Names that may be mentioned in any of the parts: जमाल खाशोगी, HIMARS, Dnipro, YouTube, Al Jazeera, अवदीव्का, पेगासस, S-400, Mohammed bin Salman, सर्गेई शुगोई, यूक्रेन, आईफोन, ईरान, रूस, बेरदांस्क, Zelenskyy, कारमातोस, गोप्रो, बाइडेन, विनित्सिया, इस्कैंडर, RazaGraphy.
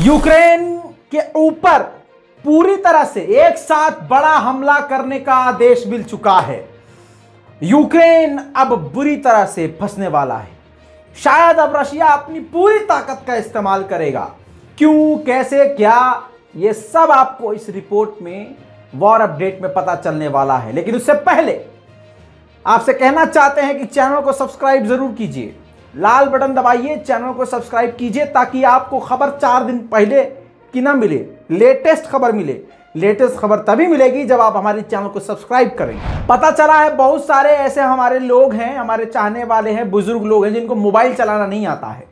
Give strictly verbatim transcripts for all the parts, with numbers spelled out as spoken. यूक्रेन के ऊपर पूरी तरह से एक साथ बड़ा हमला करने का आदेश मिल चुका है। यूक्रेन अब बुरी तरह से फंसने वाला है। शायद अब रशिया अपनी पूरी ताकत का इस्तेमाल करेगा। क्यों, कैसे, क्या, ये सब आपको इस रिपोर्ट में वॉर अपडेट में पता चलने वाला है। लेकिन उससे पहले आपसे कहना चाहते हैं कि चैनल को सब्सक्राइब जरूर कीजिए, लाल बटन दबाइए, चैनल को सब्सक्राइब कीजिए ताकि आपको खबर चार दिन पहले की ना मिले, लेटेस्ट खबर मिले। लेटेस्ट खबर तभी मिलेगी जब आप हमारे चैनल को सब्सक्राइब करेंगे। पता चला है बहुत सारे ऐसे हमारे लोग हैं, हमारे चाहने वाले हैं, बुजुर्ग लोग हैं जिनको मोबाइल चलाना नहीं आता है।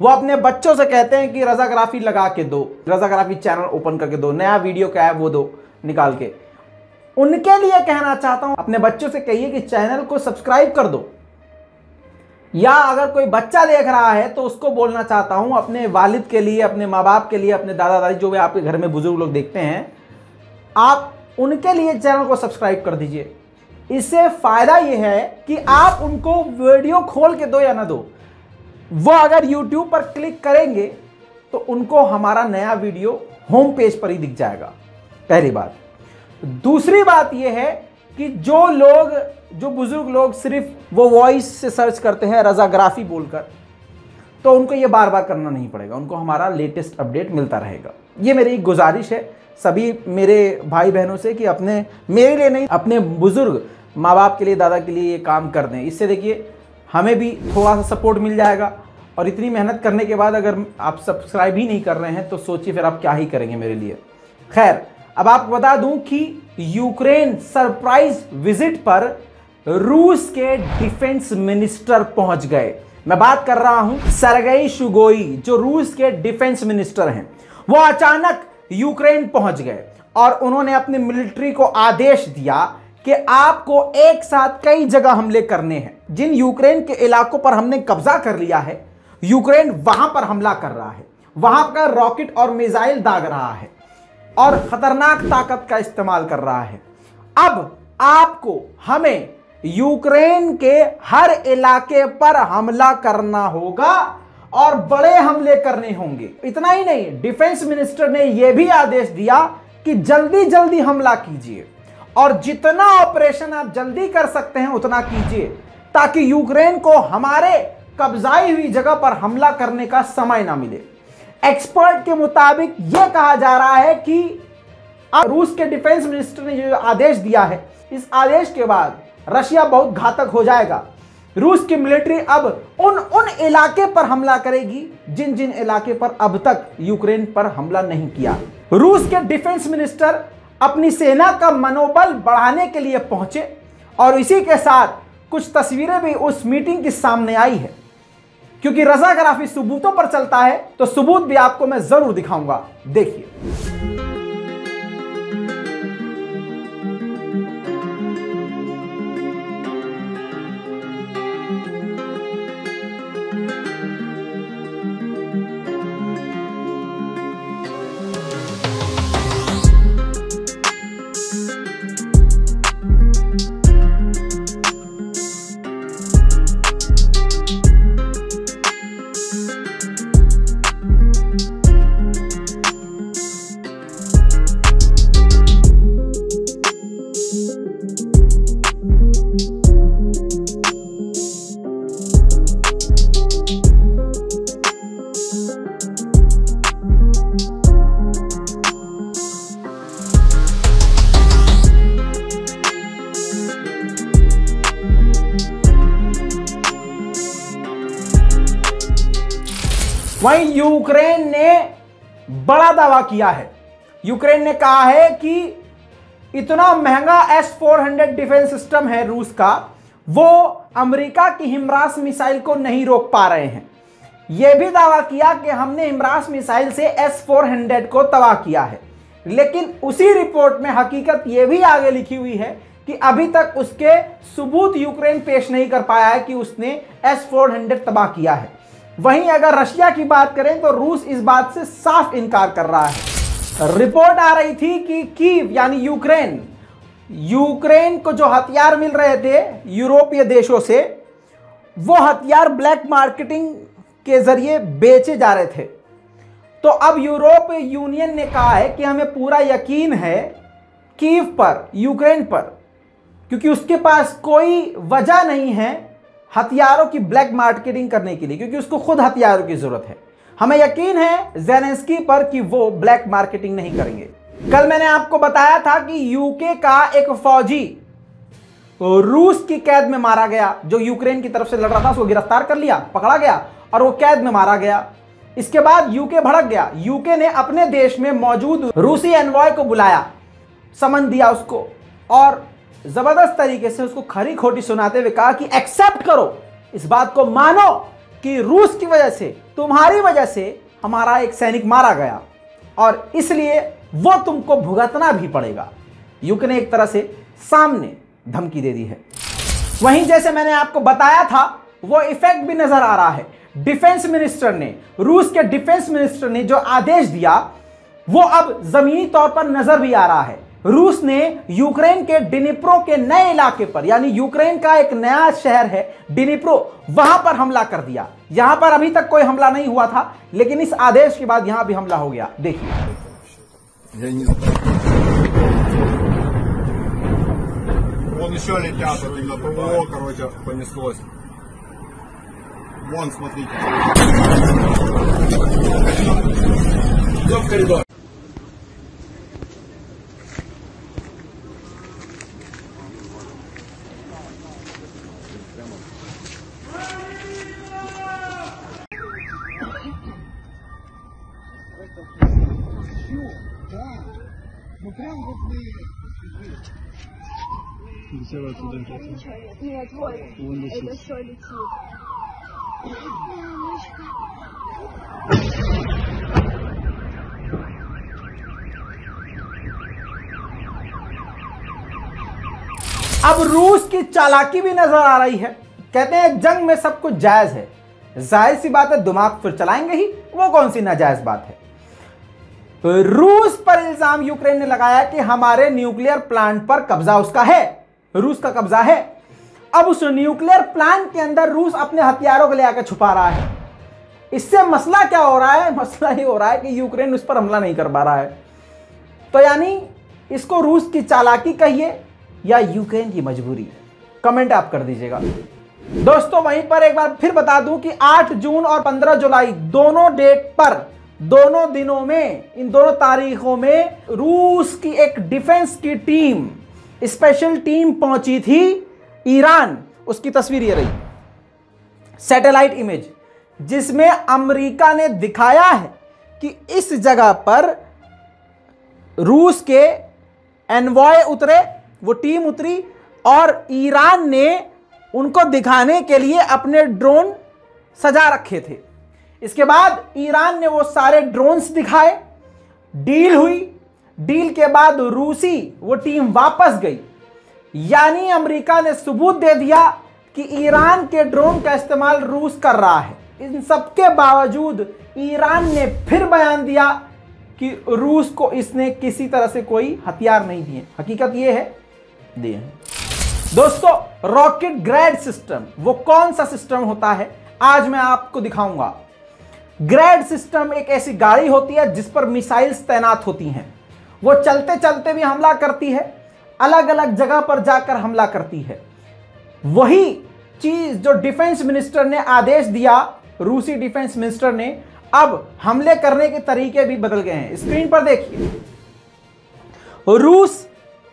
वो अपने बच्चों से कहते हैं कि रज़ाग्राफी लगा के दो, रज़ाग्राफी चैनल ओपन करके दो, नया वीडियो क्या है वो दो निकाल के। उनके लिए कहना चाहता हूं, अपने बच्चों से कहिए कि चैनल को सब्सक्राइब कर दो। या अगर कोई बच्चा देख रहा है तो उसको बोलना चाहता हूं, अपने वालिद के लिए, अपने माँ बाप के लिए, अपने दादा दादी जो भी आपके घर में बुजुर्ग लोग देखते हैं, आप उनके लिए चैनल को सब्सक्राइब कर दीजिए। इससे फायदा यह है कि आप उनको वीडियो खोल के दो या ना दो, वो अगर यूट्यूब पर क्लिक करेंगे तो उनको हमारा नया वीडियो होम पेज पर ही दिख जाएगा। पहली बात। दूसरी बात यह है कि जो लोग, जो बुजुर्ग लोग सिर्फ वो वॉइस से सर्च करते हैं रज़ाग्राफी बोलकर, तो उनको ये बार बार करना नहीं पड़ेगा, उनको हमारा लेटेस्ट अपडेट मिलता रहेगा। ये मेरी एक गुजारिश है सभी मेरे भाई बहनों से कि अपने, मेरे लिए नहीं, अपने बुजुर्ग माँ बाप के लिए, दादा के लिए ये काम कर दें। इससे देखिए हमें भी थोड़ा सा सपोर्ट मिल जाएगा। और इतनी मेहनत करने के बाद अगर आप सब्सक्राइब ही नहीं कर रहे हैं तो सोचिए फिर आप क्या ही करेंगे मेरे लिए। खैर, अब आपको बता दूं कि यूक्रेन सरप्राइज विजिट पर रूस के डिफेंस मिनिस्टर पहुंच गए। मैं बात कर रहा हूं सर्गेई शुगोई, जो रूस के डिफेंस मिनिस्टर हैं। वो अचानक यूक्रेन पहुंच गए और उन्होंने अपने मिलिट्री को आदेश दिया कि आपको एक साथ कई जगह हमले करने हैं। जिन यूक्रेन के इलाकों पर हमने कब्जा कर लिया है, यूक्रेन वहां पर हमला कर रहा है, वहां पर रॉकेट और मिसाइल दाग रहा है और खतरनाक ताकत का इस्तेमाल कर रहा है। अब आपको, हमें यूक्रेन के हर इलाके पर हमला करना होगा और बड़े हमले करने होंगे। इतना ही नहीं, डिफेंस मिनिस्टर ने यह भी आदेश दिया कि जल्दी जल्दी हमला कीजिए और जितना ऑपरेशन आप जल्दी कर सकते हैं उतना कीजिए ताकि यूक्रेन को हमारे कब्जाई हुई जगह पर हमला करने का समय ना मिले। एक्सपर्ट के मुताबिक यह कहा जा रहा है कि रूस के डिफेंस मिनिस्टर ने जो आदेश दिया है, इस आदेश के बाद रशिया बहुत घातक हो जाएगा। रूस की मिलिट्री अब उन उन इलाके पर हमला करेगी जिन जिन इलाके पर अब तक यूक्रेन पर हमला नहीं किया। रूस के डिफेंस मिनिस्टर अपनी सेना का मनोबल बढ़ाने के लिए पहुंचे और इसी के साथ कुछ तस्वीरें भी उस मीटिंग के सामने आई है। क्योंकि रज़ाग्राफी सबूतों पर चलता है तो सबूत भी आपको मैं जरूर दिखाऊंगा। देखिए, वहीं यूक्रेन ने बड़ा दावा किया है। यूक्रेन ने कहा है कि इतना महंगा S four hundred defence system है रूस का, वो अमेरिका की हिमरास मिसाइल को नहीं रोक पा रहे हैं। यह भी दावा किया कि हमने हिमरास मिसाइल से एस फोर हंड्रेड को तबाह किया है। लेकिन उसी रिपोर्ट में हकीकत यह भी आगे लिखी हुई है कि अभी तक उसके सबूत यूक्रेन पेश नहीं कर पाया है कि उसने एस फोर हंड्रेड तबाह किया है। वहीं अगर रशिया की बात करें तो रूस इस बात से साफ इनकार कर रहा है। रिपोर्ट आ रही थी कि कीव यानी यूक्रेन, यूक्रेन को जो हथियार मिल रहे थे यूरोपीय देशों से, वो हथियार ब्लैक मार्केटिंग के जरिए बेचे जा रहे थे। तो अब यूरोप यूनियन ने कहा है कि हमें पूरा यकीन है कीव पर, यूक्रेन पर, क्योंकि उसके पास कोई वजह नहीं है हथियारों की ब्लैक मार्केटिंग करने के लिए, क्योंकि उसको खुद हथियारों की जरूरत है। हमें यकीन है ज़ेलेंस्की पर कि वो ब्लैक मार्केटिंग नहीं करेंगे। कल मैंने आपको बताया था कि यूके का एक फौजी रूस की कैद में मारा गया, जो यूक्रेन की तरफ से लड़ रहा था, उसको गिरफ्तार कर लिया, पकड़ा गया और वो कैद में मारा गया। इसके बाद यूके भड़क गया, यूके ने अपने देश में मौजूद रूसी एनवॉय को बुलाया, समन दिया उसको और जबरदस्त तरीके से उसको खरी खोटी सुनाते हुए कहा कि एक्सेप्ट करो, इस बात को मानो कि रूस की वजह से, तुम्हारी वजह से हमारा एक सैनिक मारा गया और इसलिए वो तुमको भुगतना भी पड़ेगा। यूके ने एक तरह से सामने धमकी दे दी है। वहीं जैसे मैंने आपको बताया था वो इफेक्ट भी नजर आ रहा है। डिफेंस मिनिस्टर ने, रूस के डिफेंस मिनिस्टर ने जो आदेश दिया वो अब जमीनी तौर पर नजर भी आ रहा है। रूस ने यूक्रेन के डिनिप्रो के नए इलाके पर, यानी यूक्रेन का एक नया शहर है डिनिप्रो, वहां पर हमला कर दिया। यहां पर अभी तक कोई हमला नहीं हुआ था, लेकिन इस आदेश के बाद यहां भी हमला हो गया। देखिए, это все летит. अब रूस की चालाकी भी नजर आ रही है। कहते हैं जंग में सब कुछ जायज है, जाहिर सी बात है दिमाग फिर चलाएंगे ही, वो कौन सी नाजायज बात है। तो रूस पर इल्जाम यूक्रेन ने लगाया कि हमारे न्यूक्लियर प्लांट पर कब्जा उसका है, रूस का कब्जा है। अब उस न्यूक्लियर प्लांट के अंदर रूस अपने हथियारों को ले आकर छुपा रहा है। इससे मसला क्या हो रहा है? मसला ये हो रहा है कि यूक्रेन उस पर हमला नहीं कर पा रहा है। तो यानी इसको रूस की चालाकी कहिए या यूक्रेन की मजबूरी, कमेंट आप कर दीजिएगा दोस्तों। वहीं पर एक बार फिर बता दूं कि आठ जून और पंद्रह जुलाई दोनों डेट पर, दोनों दिनों में, इन दोनों तारीखों में रूस की एक डिफेंस की टीम, स्पेशल टीम पहुंची थी ईरान। उसकी तस्वीर ये रही, सैटेलाइट इमेज, जिसमें अमेरिका ने दिखाया है कि इस जगह पर रूस के एनवॉय उतरे, वो टीम उतरी और ईरान ने उनको दिखाने के लिए अपने ड्रोन सजा रखे थे। इसके बाद ईरान ने वो सारे ड्रोन्स दिखाए, डील हुई, डील के बाद रूसी वो टीम वापस गई। यानी अमेरिका ने सबूत दे दिया कि ईरान के ड्रोन का इस्तेमाल रूस कर रहा है। इन सब के बावजूद ईरान ने फिर बयान दिया कि रूस को इसने किसी तरह से कोई हथियार नहीं दिए। हकीकत यह है दिए हैं दोस्तों। रॉकेट ग्रेड सिस्टम, वो कौन सा सिस्टम होता है, आज मैं आपको दिखाऊंगा। ग्रेड सिस्टम एक ऐसी गाड़ी होती है जिस पर मिसाइल्स तैनात होती हैं, वो चलते चलते भी हमला करती है, अलग अलग जगह पर जाकर हमला करती है। वही चीज जो डिफेंस मिनिस्टर ने आदेश दिया, रूसी डिफेंस मिनिस्टर ने, अब हमले करने के तरीके भी बदल गए हैं। स्क्रीन पर देखिए, रूस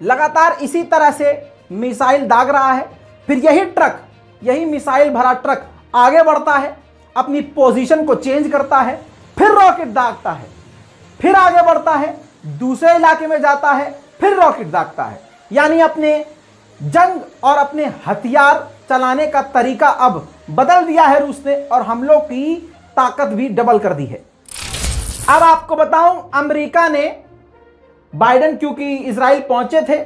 लगातार इसी तरह से मिसाइल दाग रहा है, फिर यही ट्रक, यही मिसाइल भरा ट्रक आगे बढ़ता है, अपनी पोजीशन को चेंज करता है, फिर रॉकेट दागता है, फिर आगे बढ़ता है, दूसरे इलाके में जाता है, फिर रॉकेट दागता है। यानी अपने जंग और अपने हथियार चलाने का तरीका अब बदल दिया है रूस ने और हमलों की ताकत भी डबल कर दी है। अब आपको बताऊं, अमेरिका ने, बाइडेन क्योंकि इजराइल पहुंचे थे,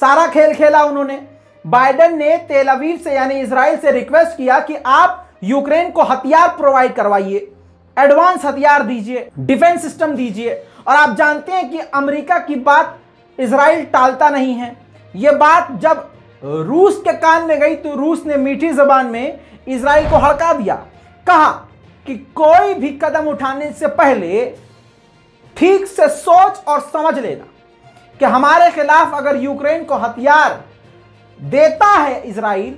सारा खेल खेला उन्होंने। बाइडेन ने तेल अवीव से, यानी इजराइल से रिक्वेस्ट किया कि आप यूक्रेन को हथियार प्रोवाइड करवाइए, एडवांस हथियार दीजिए, डिफेंस सिस्टम दीजिए। और आप जानते हैं कि अमेरिका की बात इजराइल टालता नहीं है। यह बात जब रूस के कान में गई तो रूस ने मीठी जबान में इजराइल को हड़का दिया, कहा कि कोई भी कदम उठाने से पहले ठीक से सोच और समझ लेना कि हमारे खिलाफ अगर यूक्रेन को हथियार देता है इजराइल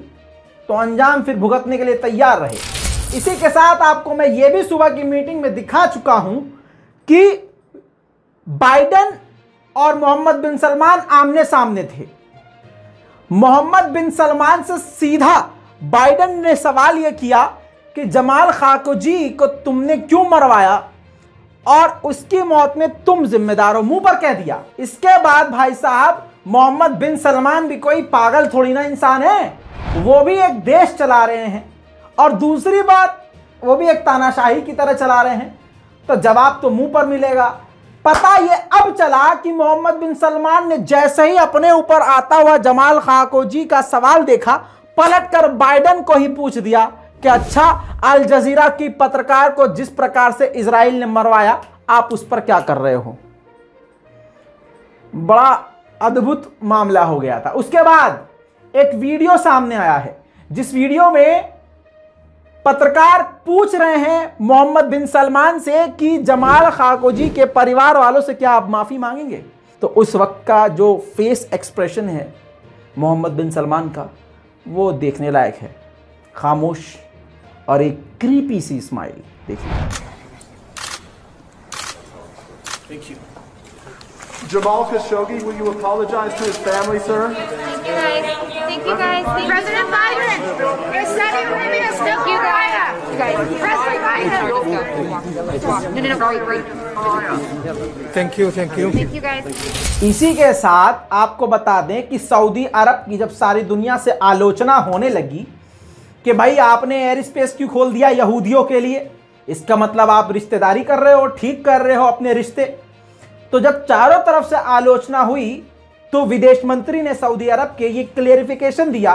तो अंजाम फिर भुगतने के लिए तैयार रहे। इसी के साथ आपको मैं ये भी सुबह की मीटिंग में दिखा चुका हूं कि बाइडेन और मोहम्मद बिन सलमान आमने सामने थे। मोहम्मद बिन सलमान से सीधा बाइडेन ने सवाल यह किया कि जमाल खाशोगी को तुमने क्यों मरवाया और उसकी मौत में तुम जिम्मेदार हो, मुंह पर कह दिया। इसके बाद भाई साहब मोहम्मद बिन सलमान भी कोई पागल थोड़ी ना इंसान है, वो भी एक देश चला रहे हैं और दूसरी बात वो भी एक तानाशाही की तरह चला रहे हैं, तो जवाब तो मुंह पर मिलेगा। पता ये अब चला कि मोहम्मद बिन सलमान ने जैसे ही अपने ऊपर आता हुआ जमाल खाशोगी का सवाल देखा, पलटकर बाइडेन को ही पूछ दिया कि अच्छा अल जजीरा की पत्रकार को जिस प्रकार से इजराइल ने मरवाया आप उस पर क्या कर रहे हो। बड़ा अद्भुत मामला हो गया था। उसके बाद एक वीडियो सामने आया है जिस वीडियो में पत्रकार पूछ रहे हैं मोहम्मद बिन सलमान से कि जमाल खाशोगी के परिवार वालों से क्या आप माफी मांगेंगे, तो उस वक्त का जो फेस एक्सप्रेशन है मोहम्मद बिन सलमान का वो देखने लायक है, खामोश और एक क्रीपी सी स्माइल। देखिए thank you Jamal Khashoggi, will you apologize to his family, sir? Thank you guys. Thank you guys. Thank President Biden, you're sending women to South Carolina. You guys, President Biden. Thank you, thank you. Thank you guys. इसी के साथ आपको बता दें कि Saudi अरब की जब सारी दुनिया से आलोचना होने लगी कि भाई आपने एयर स्पेस क्यों खोल दिया यहूदियों के लिए, इसका मतलब आप रिश्तेदारी कर रहे हो, ठीक कर रहे हो अपने रिश्ते, तो जब चारों तरफ से आलोचना हुई तो विदेश मंत्री ने सऊदी अरब के ये क्लेरिफिकेशन दिया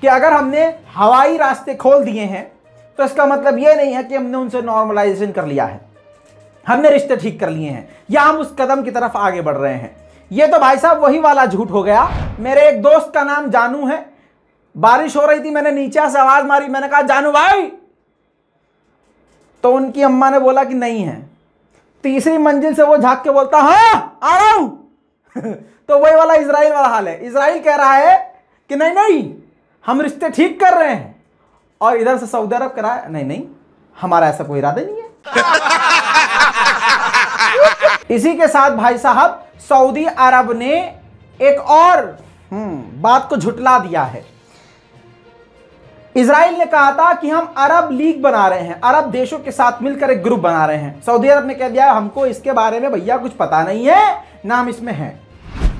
कि अगर हमने हवाई रास्ते खोल दिए हैं तो इसका मतलब ये नहीं है कि हमने उनसे नॉर्मलाइजेशन कर लिया है, हमने रिश्ते ठीक कर लिए हैं या हम उस कदम की तरफ आगे बढ़ रहे हैं। ये तो भाई साहब वही वाला झूठ हो गया। मेरे एक दोस्त का नाम जानू है, बारिश हो रही थी, मैंने नीचे से आवाज मारी, मैंने कहा जानू भाई, तो उनकी अम्मा ने बोला कि नहीं है। तीसरी मंजिल से वो झांक के बोलता हाँ आ रहा हूं तो वही वाला इजराइल वाला हाल है। इजराइल कह रहा है कि नहीं नहीं हम रिश्ते ठीक कर रहे हैं और इधर से सऊदी अरब कह रहा है नहीं नहीं हमारा ऐसा कोई इरादा नहीं है। इसी के साथ भाई साहब सऊदी अरब ने एक और बात को झुटला दिया है। इजराइल ने कहा था कि हम अरब लीग बना रहे हैं, अरब देशों के साथ मिलकर एक ग्रुप बना रहे हैं। सऊदी अरब ने कह दिया हमको इसके बारे में भैया कुछ पता नहीं है, ना हम इसमें हैं।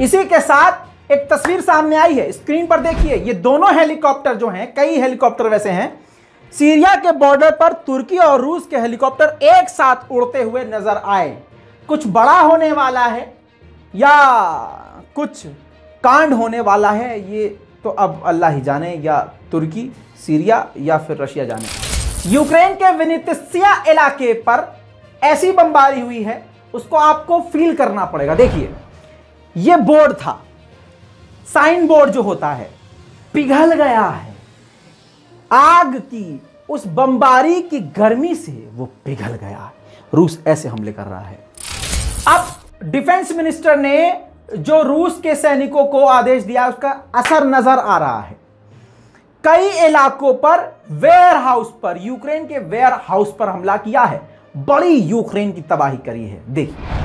इसी के साथ एक तस्वीर सामने आई है, स्क्रीन पर देखिए, ये दोनों हेलीकॉप्टर जो हैं, कई हेलीकॉप्टर वैसे हैं, सीरिया के बॉर्डर पर तुर्की और रूस के हेलीकॉप्टर एक साथ उड़ते हुए नजर आए। कुछ बड़ा होने वाला है या कुछ कांड होने वाला है ये तो अब अल्लाह ही जाने, या तुर्की सीरिया या फिर रशिया जाने। यूक्रेन के विनित्सिया इलाके पर ऐसी बमबारी हुई है, उसको आपको फील करना पड़ेगा। देखिए ये बोर्ड था, साइन बोर्ड जो होता है, पिघल गया है आग की उस बमबारी की गर्मी से, वो पिघल गया है। रूस ऐसे हमले कर रहा है। अब डिफेंस मिनिस्टर ने जो रूस के सैनिकों को आदेश दिया उसका असर नजर आ रहा है। कई इलाकों पर वेयर हाउस पर, यूक्रेन के वेयर हाउस पर हमला किया है, बड़ी यूक्रेन की तबाही करी है। देखिए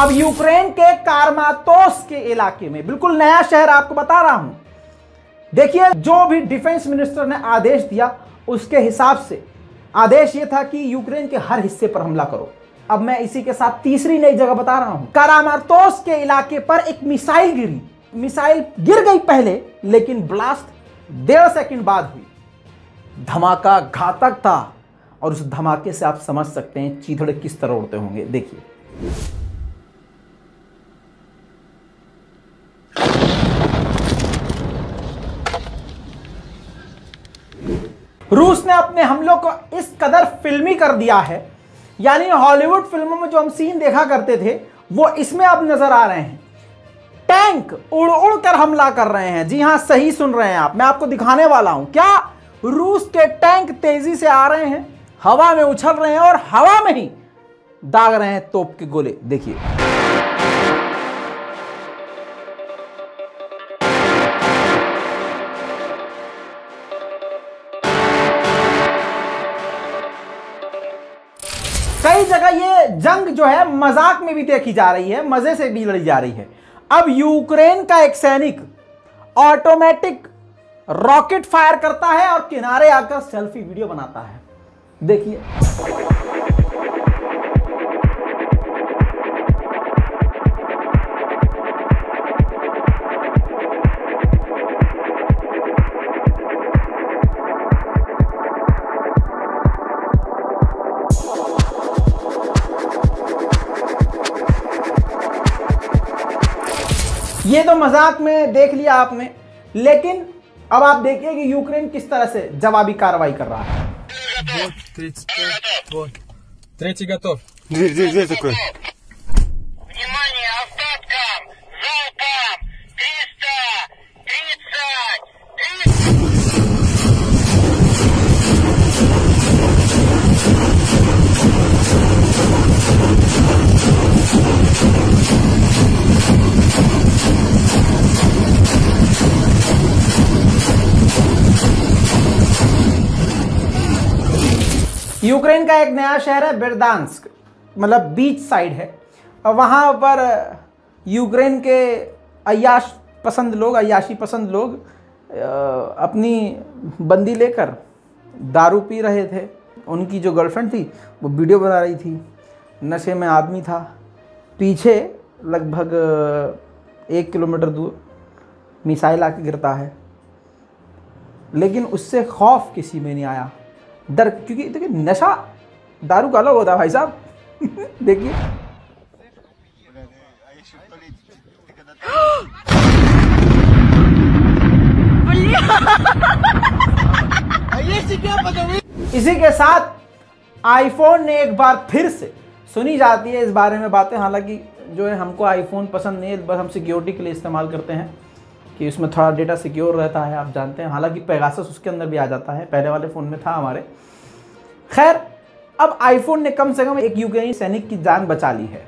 अब यूक्रेन के कारमातोस के इलाके में बिल्कुल नया शहर आपको बता रहा हूं। देखिए, जो भी डिफेंस मिनिस्टर ने आदेश दिया उसके हिसाब से आदेश यह था कि यूक्रेन के हर हिस्से पर हमला करो। अब मैं इसी के साथ तीसरी नई जगह बता रहा हूं। कारमातोस के इलाके पर एक मिसाइल गिरी, मिसाइल गिर गई पहले, लेकिन ब्लास्ट डेढ़ सेकेंड बाद हुई। धमाका घातक था और उस धमाके से आप समझ सकते हैं चीथड़े किस तरह उड़ते होंगे। देखिए, रूस ने अपने हमलों को इस कदर फिल्मी कर दिया है, यानी हॉलीवुड फिल्मों में जो हम सीन देखा करते थे वो इसमें अब नजर आ रहे हैं। टैंक उड़ उड़ कर हमला कर रहे हैं। जी हां, सही सुन रहे हैं आप, मैं आपको दिखाने वाला हूं। क्या रूस के टैंक तेजी से आ रहे हैं, हवा में उछल रहे हैं और हवा में ही दाग रहे हैं तोप के गोले। देखिए, कई जगह ये जंग जो है मजाक में भी देखी जा रही है, मजे से भी लड़ी जा रही है। अब यूक्रेन का एक सैनिक ऑटोमेटिक रॉकेट फायर करता है और किनारे आकर सेल्फी वीडियो बनाता है। देखिए, ये तो मजाक में देख लिया आपने, लेकिन अब आप देखिए कि यूक्रेन किस तरह से जवाबी कार्रवाई कर रहा है। यूक्रेन का एक नया शहर है बेरदांस्क, मतलब बीच साइड है। और वहाँ पर यूक्रेन के अय्याश पसंद लोग अय्याशी पसंद लोग अपनी बंदी लेकर दारू पी रहे थे। उनकी जो गर्लफ्रेंड थी वो वीडियो बना रही थी। नशे में आदमी था। पीछे लगभग एक किलोमीटर दूर मिसाइल आके गिरता है, लेकिन उससे खौफ किसी में नहीं आया, डर, क्योंकि देखिए नशा दारू का अलग होता है भाई साहब। देखिए, इसी के साथ आईफोन ने एक बार फिर से सुनी जाती है इस बारे में बातें। हालांकि जो है, हमको आईफोन पसंद नहीं है, बस हम सिक्योरिटी के लिए इस्तेमाल करते हैं कि उसमें थोड़ा डेटा सिक्योर रहता है, आप जानते हैं। हालांकि पेगासस उसके अंदर भी आ जाता है, पहले वाले फ़ोन में था हमारे। खैर, अब आईफोन ने कम से कम एक यूक्रेनी सैनिक की जान बचा ली है।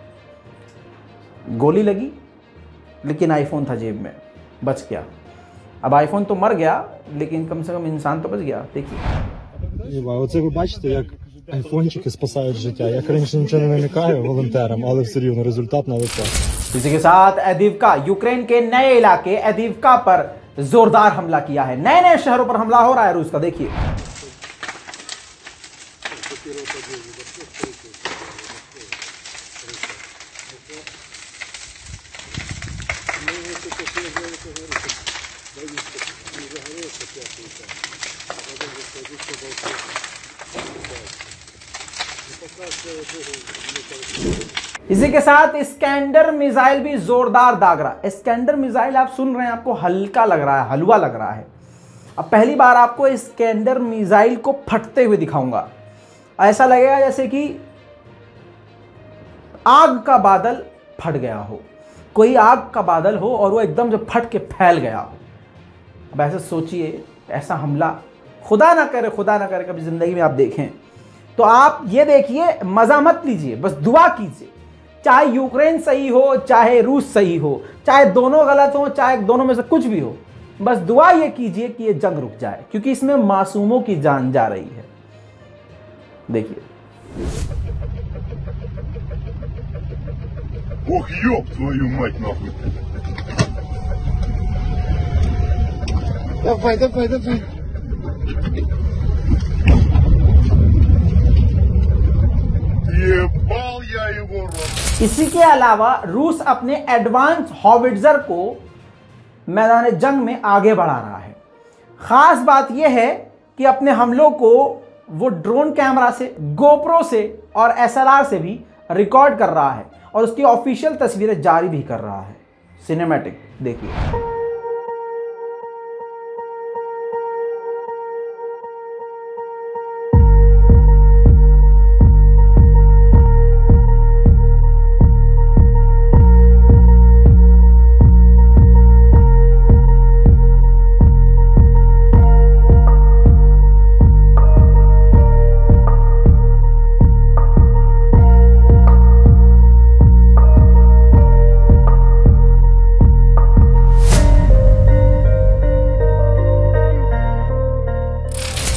गोली लगी, लेकिन आईफोन था जेब में, बच गया। अब आईफोन तो मर गया, लेकिन कम से कम इंसान तो बच गया। देखिए, айфончики спасают життя. Я, конечно, ничего не намекаю волонтерам, але все равно результат налицо. इसी के साथ अवदीव्का, यूक्रेन के नए इलाके अवदीव्का पर जोरदार हमला किया है। नए नए शहरों पर हमला हो रहा है रूस का। देखिए, इसी के साथ इस्कैंडर मिसाइल भी जोरदार दाग रहा है। इस्कैंडर मिसाइल आप सुन रहे हैं, आपको हल्का लग रहा है, हलवा लग रहा है। अब पहली बार आपको इस्कैंडर मिसाइल को फटते हुए दिखाऊंगा। ऐसा लगेगा जैसे कि आग का बादल फट गया हो, कोई आग का बादल हो और वो एकदम से फट के फैल गया हो। अब ऐसा सोचिए, ऐसा हमला खुदा ना करे, खुदा ना करे कभी जिंदगी में आप देखें, तो आप ये देखिए, मज़ा मत लीजिए, बस दुआ कीजिए। चाहे यूक्रेन सही हो, चाहे रूस सही हो, चाहे दोनों गलत हो, चाहे दोनों में से कुछ भी हो, बस दुआ ये कीजिए कि ये जंग रुक जाए, क्योंकि इसमें मासूमों की जान जा रही है। देखिए, Ох, ёб твою мать, нахуй. Давай, давай, давай. Ебал я его рот. इसी के अलावा रूस अपने एडवांस हॉविट्जर को मैदान जंग में आगे बढ़ा रहा है। खास बात यह है कि अपने हमलों को वो ड्रोन कैमरा से, गोप्रो से और एसएलआर से भी रिकॉर्ड कर रहा है और उसकी ऑफिशियल तस्वीरें जारी भी कर रहा है। सिनेमैटिक देखिए।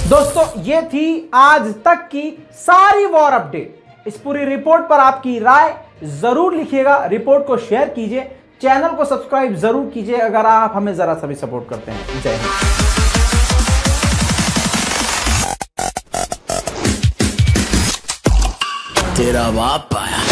दोस्तों, ये थी आज तक की सारी वॉर अपडेट। इस पूरी रिपोर्ट पर आपकी राय जरूर लिखिएगा, रिपोर्ट को शेयर कीजिए, चैनल को सब्सक्राइब जरूर कीजिए अगर आप हमें जरा सा भी सपोर्ट करते हैं। जय हिंद। तेरा बाप आया।